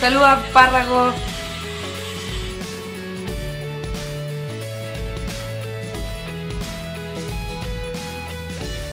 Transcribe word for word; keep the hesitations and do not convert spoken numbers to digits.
Saluda, Párrago.